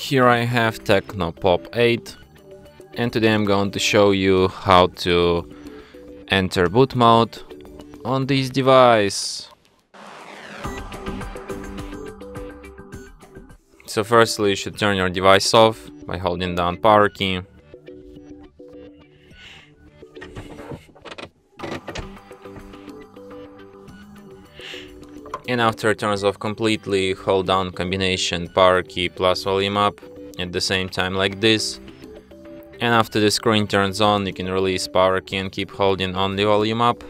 Here I have TECNO Pop 8, and today I'm going to show you how to enter boot mode on this device. So firstly, you should turn your device off by holding down power key. And after it turns off completely, hold down combination power key plus volume up at the same time like this. And after the screen turns on, you can release power key and keep holding only volume up.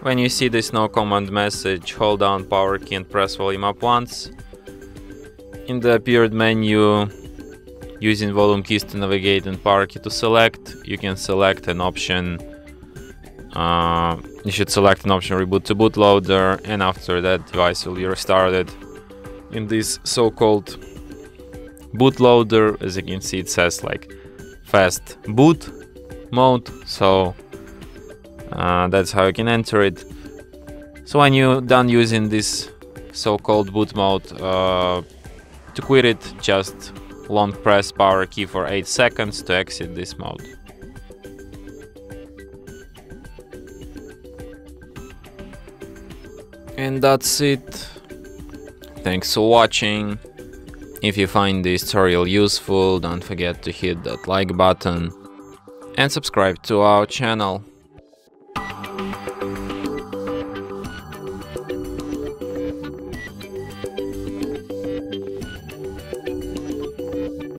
When you see this no command message, hold down power key and press volume up once. In the appeared menu, using volume keys to navigate and power key to select, you can select an option. You should select an option reboot to bootloader, and after that device will be restarted in this so-called bootloader. As you can see, it says like fast boot mode, so that's how you can enter it. So when you're done using this so-called boot mode, to quit it, just long press power key for 8 seconds to exit this mode. And that's it. Thanks for watching. If you find this tutorial useful, don't forget to hit that like button and subscribe to our channel.